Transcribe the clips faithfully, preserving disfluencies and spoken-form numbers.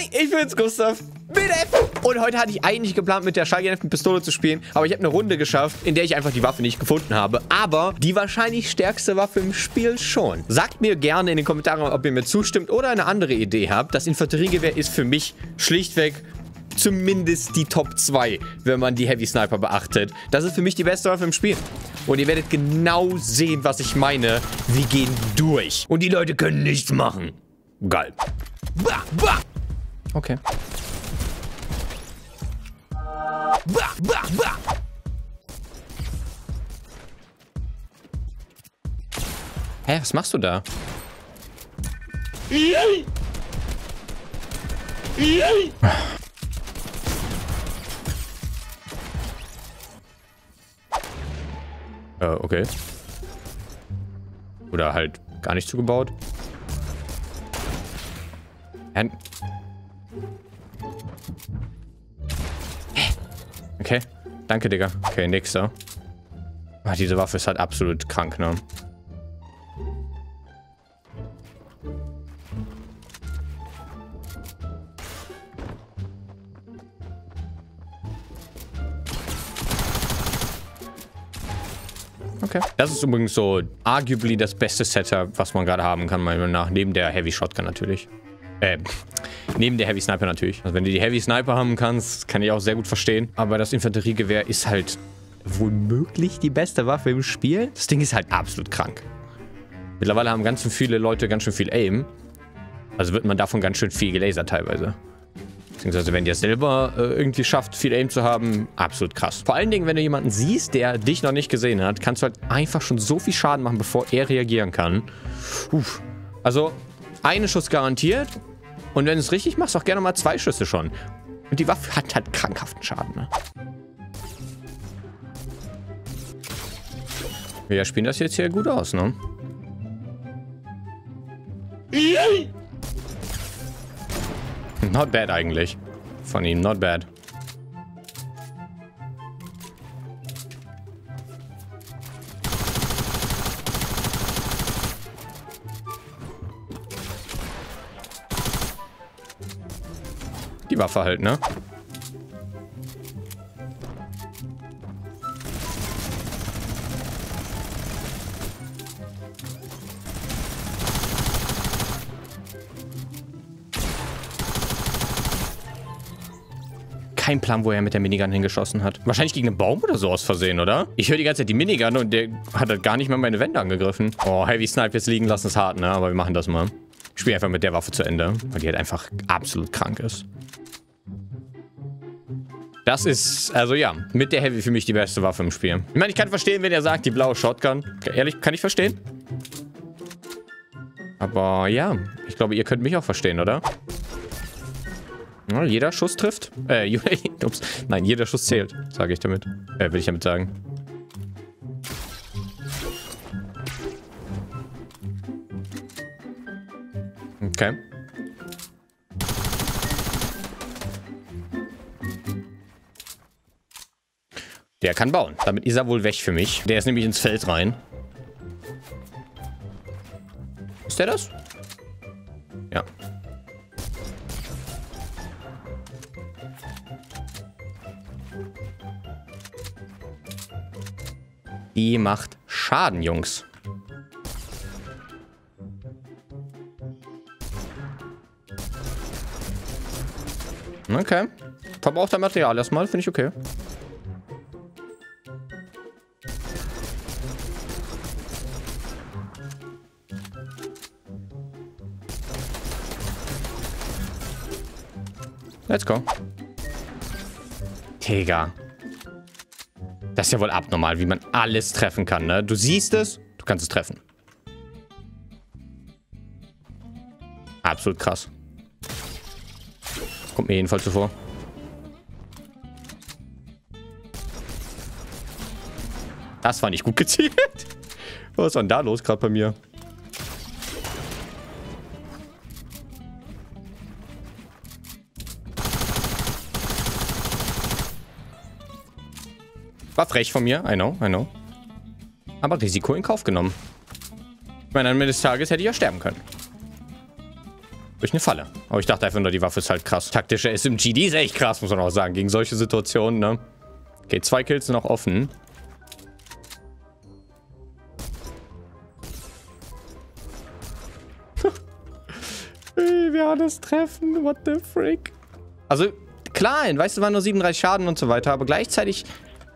Hi, ich bin's, Gustav. Und heute hatte ich eigentlich geplant, mit der schallgedämpften Pistole zu spielen, aber ich habe eine Runde geschafft, in der ich einfach die Waffe nicht gefunden habe. Aber die wahrscheinlich stärkste Waffe im Spiel schon. Sagt mir gerne in den Kommentaren, ob ihr mir zustimmt oder eine andere Idee habt. Das Infanteriegewehr ist für mich schlichtweg zumindest die Top zwei, wenn man die Heavy Sniper beachtet. Das ist für mich die beste Waffe im Spiel. Und ihr werdet genau sehen, was ich meine. Wir gehen durch. Und die Leute können nichts machen. Geil. Bah, bah. Okay. Bah, bah, bah. Hä, was machst du da? Yay. Yay. Äh, okay. Oder halt gar nicht zugebaut. Hä? Okay, danke, Digga. Okay, nächster. Ach, diese Waffe ist halt absolut krank, ne? Okay. Das ist übrigens so arguably das beste Setup, was man gerade haben kann, meiner Meinung nach. Neben der Heavy Shotgun natürlich. Äh, neben der Heavy Sniper natürlich. Also wenn du die Heavy Sniper haben kannst, kann ich auch sehr gut verstehen. Aber das Infanteriegewehr ist halt womöglich die beste Waffe im Spiel. Das Ding ist halt absolut krank. Mittlerweile haben ganz schön viele Leute ganz schön viel Aim. Also wird man davon ganz schön viel gelasert teilweise. Beziehungsweise, wenn ihr es selber äh, irgendwie schafft, viel Aim zu haben, absolut krass. Vor allen Dingen, wenn du jemanden siehst, der dich noch nicht gesehen hat, kannst du halt einfach schon so viel Schaden machen, bevor er reagieren kann. Uff. Also, einen Schuss garantiert. Und wenn du es richtig machst, auch gerne mal zwei Schüsse schon. Und die Waffe hat halt krankhaften Schaden. Ne? Wir spielen das jetzt hier gut aus, ne? Not bad eigentlich. Von ihm, not bad. Die Waffe halt, ne? Kein Plan, wo er mit der Minigun hingeschossen hat. Wahrscheinlich gegen einen Baum oder so aus Versehen, oder? Ich höre die ganze Zeit die Minigun und der hat halt gar nicht mal meine Wände angegriffen. Oh, Heavy Snipe jetzt liegen lassen ist hart, ne? Aber wir machen das mal. Ich spiele einfach mit der Waffe zu Ende, weil die halt einfach absolut krank ist. Das ist, also ja, mit der Heavy für mich die beste Waffe im Spiel. Ich meine, ich kann verstehen, wenn er sagt, die blaue Shotgun. Ehrlich, kann ich verstehen. Aber ja, ich glaube, ihr könnt mich auch verstehen, oder? Jeder Schuss trifft. Äh, ups. Nein, jeder Schuss zählt, sage ich damit. Äh, will ich damit sagen. Okay. Der kann bauen. Damit ist er wohl weg für mich. Der ist nämlich ins Feld rein. Ist der das? Ja. Die macht Schaden, Jungs. Okay. Verbraucht der Material erstmal, finde ich okay. Let's go. Digga. Das ist ja wohl abnormal, wie man alles treffen kann, ne? Du siehst es, du kannst es treffen. Absolut krass. Kommt mir jedenfalls so vor. Das war nicht gut gezielt. Was ist denn da los gerade bei mir? War frech von mir, I know, I know. Aber Risiko in Kauf genommen. Ich meine, am Ende des Tages hätte ich ja sterben können. Durch eine Falle. Aber ich dachte einfach nur, die Waffe ist halt krass. Taktische S M G, die ist echt krass, muss man auch sagen. Gegen solche Situationen, ne? Okay, zwei Kills sind noch offen. Wir haben das Treffen, what the frick? Also, klar, weißt du, waren nur siebenunddreißig Schaden und so weiter, aber gleichzeitig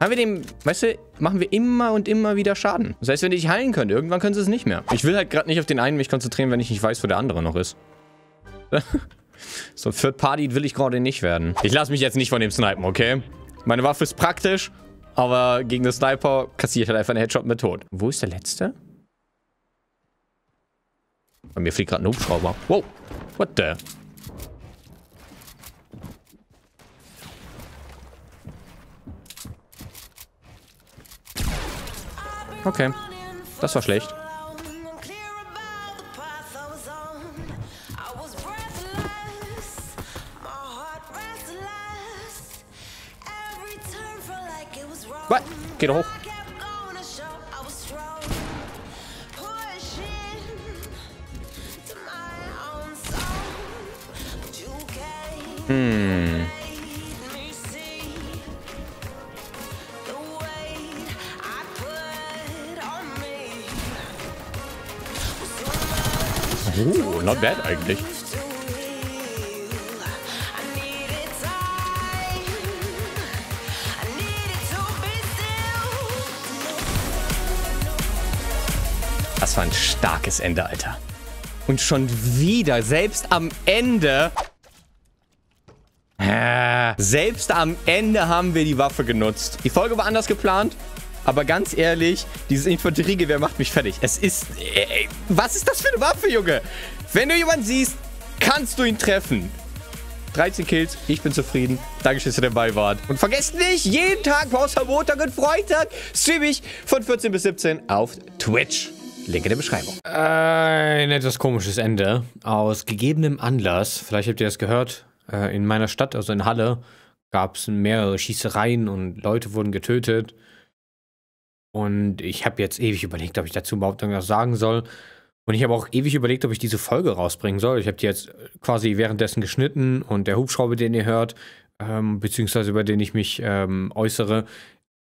haben wir dem, weißt du, machen wir immer und immer wieder Schaden. Das heißt, wenn ich heilen könnte, irgendwann können sie es nicht mehr. Ich will halt gerade nicht auf den einen mich konzentrieren, wenn ich nicht weiß, wo der andere noch ist. So ein Third Party will ich gerade nicht werden. Ich lasse mich jetzt nicht von dem snipen, okay? Meine Waffe ist praktisch, aber gegen den Sniper kassiert halt einfach einen Headshot mit Tod. Wo ist der letzte? Bei mir fliegt gerade ein Hubschrauber. Wow, what the? Okay, das war schlecht. What? Geh doch hoch. Hm. Oh, not bad eigentlich. Das war ein starkes Ende, Alter. Und schon wieder, selbst am Ende... Selbst am Ende haben wir die Waffe genutzt. Die Folge war anders geplant, aber ganz ehrlich, dieses Infanteriegewehr macht mich fertig. Es ist... Ey, was ist das für eine Waffe, Junge? Wenn du jemanden siehst, kannst du ihn treffen. dreizehn Kills, ich bin zufrieden. Dankeschön, dass ihr dabei wart. Und vergesst nicht, jeden Tag, außer Montag und Freitag, stream ich von vierzehn bis siebzehn auf Twitch. Link in der Beschreibung. Ein etwas komisches Ende. Aus gegebenem Anlass, vielleicht habt ihr das gehört... In meiner Stadt, also in Halle, gab es mehrere Schießereien und Leute wurden getötet. Und ich habe jetzt ewig überlegt, ob ich dazu überhaupt irgendwas sagen soll. Und ich habe auch ewig überlegt, ob ich diese Folge rausbringen soll. Ich habe die jetzt quasi währenddessen geschnitten und der Hubschrauber, den ihr hört, ähm, beziehungsweise über den ich mich ähm, äußere,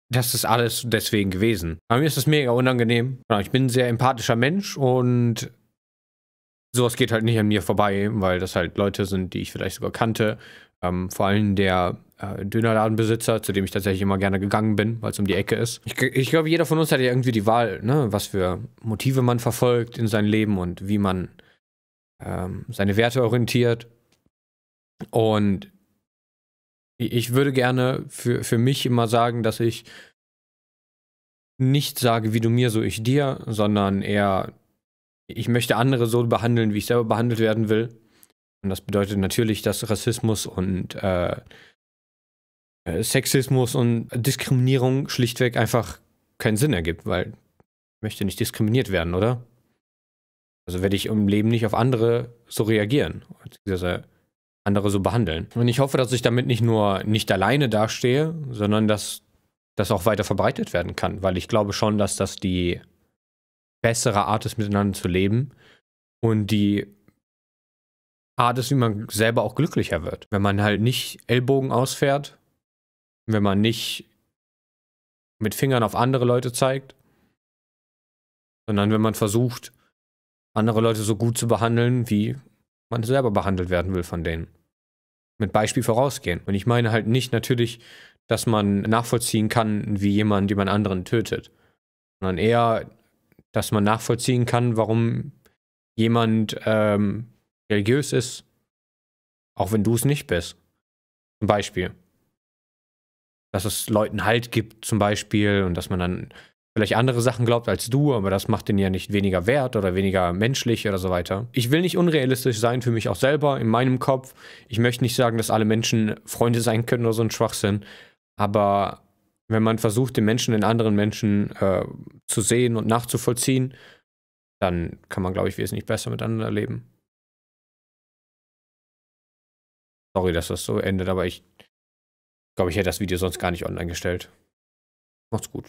das ist alles deswegen gewesen. Aber mir ist das mega unangenehm. Ich bin ein sehr empathischer Mensch und... Sowas geht halt nicht an mir vorbei, weil das halt Leute sind, die ich vielleicht sogar kannte. Ähm, vor allem der äh, Dönerladenbesitzer, zu dem ich tatsächlich immer gerne gegangen bin, weil es um die Ecke ist. Ich, ich glaube, jeder von uns hat ja irgendwie die Wahl, ne, was für Motive man verfolgt in seinem Leben und wie man ähm, seine Werte orientiert. Und ich würde gerne für, für mich immer sagen, dass ich nicht sage, wie du mir, so ich dir, sondern eher... Ich möchte andere so behandeln, wie ich selber behandelt werden will. Und das bedeutet natürlich, dass Rassismus und äh, Sexismus und Diskriminierung schlichtweg einfach keinen Sinn ergibt, weil ich möchte nicht diskriminiert werden, oder? Also werde ich im Leben nicht auf andere so reagieren, beziehungsweise andere so behandeln. Und ich hoffe, dass ich damit nicht nur nicht alleine dastehe, sondern dass das auch weiter verbreitet werden kann, weil ich glaube schon, dass das die... bessere Art ist, miteinander zu leben und die Art ist, wie man selber auch glücklicher wird. Wenn man halt nicht Ellbogen ausfährt, wenn man nicht mit Fingern auf andere Leute zeigt, sondern wenn man versucht, andere Leute so gut zu behandeln, wie man selber behandelt werden will von denen. Mit Beispiel vorausgehen. Und ich meine halt nicht natürlich, dass man nachvollziehen kann, wie jemand jemand anderen tötet, sondern eher... dass man nachvollziehen kann, warum jemand ähm, religiös ist, auch wenn du es nicht bist. Zum Beispiel. Dass es Leuten Halt gibt, zum Beispiel, und dass man dann vielleicht andere Sachen glaubt als du, aber das macht den ja nicht weniger wert oder weniger menschlich oder so weiter. Ich will nicht unrealistisch sein, für mich auch selber, in meinem Kopf. Ich möchte nicht sagen, dass alle Menschen Freunde sein können oder so ein Schwachsinn, aber... Wenn man versucht, den Menschen in anderen Menschen äh, zu sehen und nachzuvollziehen, dann kann man, glaube ich, wesentlich besser miteinander leben. Sorry, dass das so endet, aber ich glaube, ich hätte das Video sonst gar nicht online gestellt. Macht's gut.